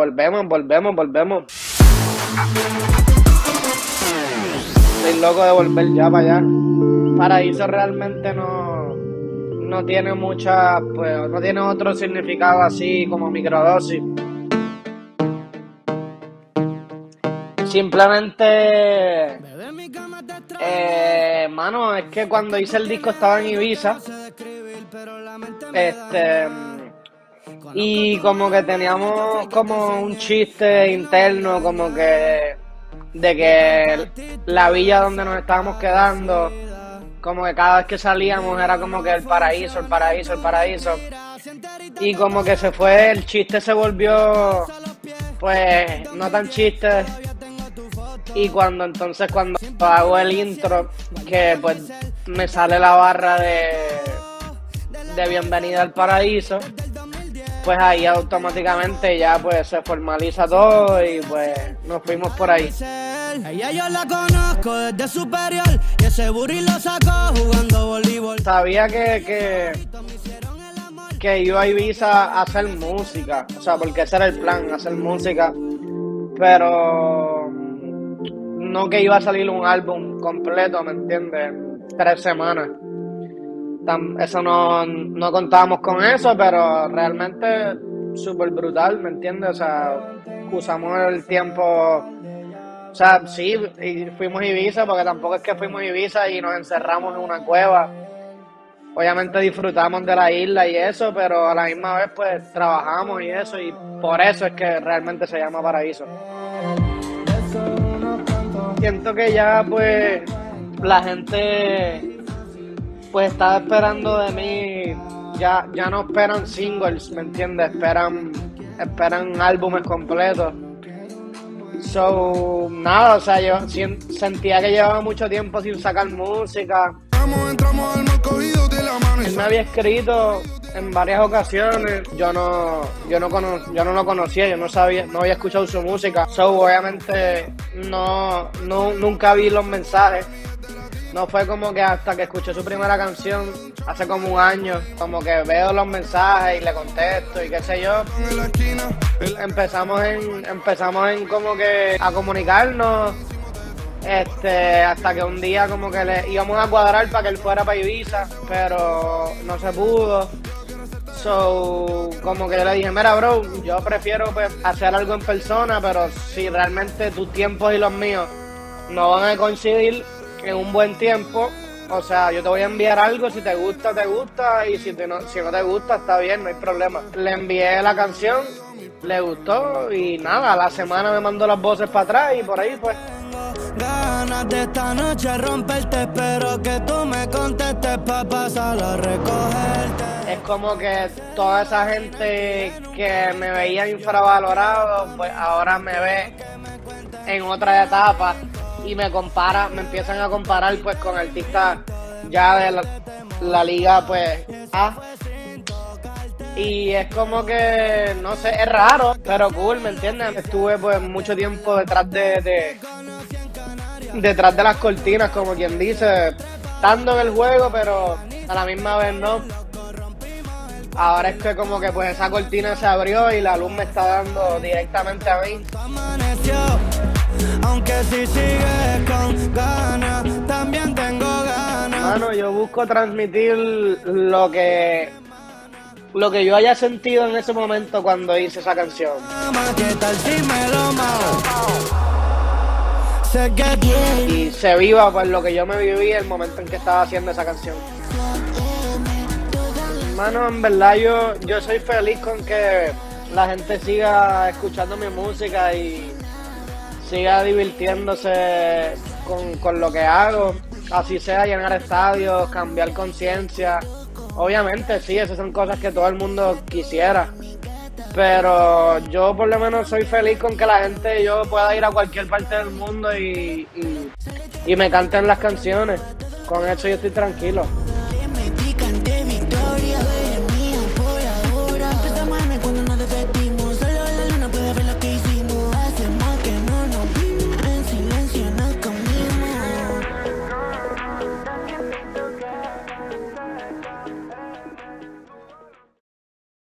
Volvemos. Estoy loco de volver ya para allá. Paraíso realmente no tiene mucha, pues no tiene otro significado así como microdosis. Simplemente, mano, es que cuando hice el disco estaba en Ibiza, y como que teníamos como un chiste interno, como que de que la villa donde nos estábamos quedando, como que cada vez que salíamos era como que el paraíso. Y como que se fue, el chiste se volvió, pues, no tan chiste. Y cuando hago el intro, que pues me sale la barra de bienvenida al paraíso, pues ahí automáticamente ya pues se formaliza todo y pues nos fuimos por ahí. Sabía que iba a Ibiza a hacer música, o sea, porque ese era el plan, hacer música, pero no que iba a salir un álbum completo, ¿me entiendes? 3 semanas. Eso no contábamos con eso, pero realmente súper brutal, ¿me entiendes? O sea, usamos el tiempo, o sea, sí, y fuimos a Ibiza, porque tampoco es que fuimos a Ibiza y nos encerramos en una cueva. Obviamente disfrutamos de la isla y eso, pero a la misma vez pues trabajamos y eso, y por eso es que realmente se llama Paraíso. Siento que ya pues la gente pues estaba esperando de mí, ya no esperan singles, ¿me entiendes? Esperan álbumes completos. So, nada, o sea, yo sentía que llevaba mucho tiempo sin sacar música. Él me había escrito en varias ocasiones, yo no lo conocía, yo no sabía, no había escuchado su música. So, obviamente nunca vi los mensajes. No fue como que hasta que escuché su primera canción hace como un año, como que veo los mensajes y le contesto y qué sé yo. Empezamos en como que a comunicarnos, hasta que un día como que le íbamos a cuadrar para que él fuera para Ibiza, pero no se pudo. So, como que yo le dije, mira bro, yo prefiero pues hacer algo en persona, pero si realmente tus tiempos y los míos no van a coincidir en un buen tiempo, o sea, yo te voy a enviar algo, si te gusta, te gusta, y si no te gusta, está bien, no hay problema. Le envié la canción, le gustó, y nada, a la semana me mandó las voces para atrás, y por ahí pues. Ganas de esta noche romperte, espero que tú me contestes para pasar a recogerte. Es como que toda esa gente que me veía infravalorado, pues ahora me ve en otra etapa. Y me empiezan a comparar pues con artistas ya de la liga pues A. Y es como que, no sé, es raro, pero cool, ¿me entiendes? Estuve pues mucho tiempo detrás de las cortinas, como quien dice, estando en el juego, pero a la misma vez no. Ahora es que como que pues esa cortina se abrió y la luz me está dando directamente a mí. Aunque si sigues con ganas, también tengo ganas. Bueno, yo busco transmitir lo que yo haya sentido en ese momento cuando hice esa canción. Y se viva pues lo que yo me viví el momento en que estaba haciendo esa canción. Hermano, en verdad yo soy feliz con que la gente siga escuchando mi música y siga divirtiéndose con lo que hago, así sea llenar estadios, cambiar conciencia. Obviamente sí, esas son cosas que todo el mundo quisiera, pero yo por lo menos soy feliz con que la gente, yo pueda ir a cualquier parte del mundo y me canten las canciones. Con eso yo estoy tranquilo.